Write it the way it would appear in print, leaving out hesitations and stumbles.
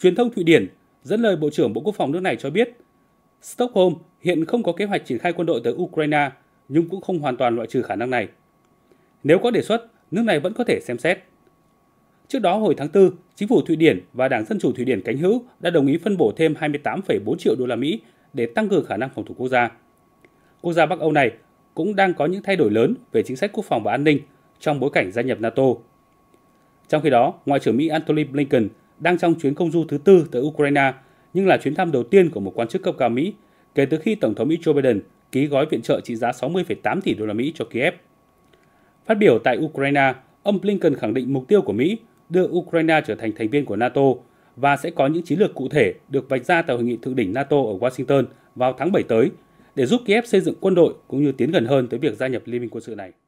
Truyền thông Thụy Điển dẫn lời Bộ trưởng Bộ Quốc phòng nước này cho biết, Stockholm hiện không có kế hoạch triển khai quân đội tới Ukraine, nhưng cũng không hoàn toàn loại trừ khả năng này. Nếu có đề xuất, nước này vẫn có thể xem xét. Trước đó hồi tháng 4, chính phủ Thụy Điển và Đảng Dân chủ Thụy Điển cánh hữu đã đồng ý phân bổ thêm 28,4 triệu đô la Mỹ để tăng cường khả năng phòng thủ quốc gia. Quốc gia Bắc Âu này cũng đang có những thay đổi lớn về chính sách quốc phòng và an ninh trong bối cảnh gia nhập NATO. Trong khi đó, Ngoại trưởng Mỹ Antony Blinken đang trong chuyến công du thứ tư tới Ukraine, nhưng là chuyến thăm đầu tiên của một quan chức cấp cao Mỹ kể từ khi Tổng thống Mỹ Joe Biden ký gói viện trợ trị giá 60,8 tỷ đô la Mỹ cho Kiev. Phát biểu tại Ukraine, ông Blinken khẳng định mục tiêu của Mỹ đưa Ukraine trở thành thành viên của NATO và sẽ có những chiến lược cụ thể được vạch ra tại Hội nghị Thượng đỉnh NATO ở Washington vào tháng 7 tới để giúp Kiev xây dựng quân đội cũng như tiến gần hơn tới việc gia nhập Liên minh quân sự này.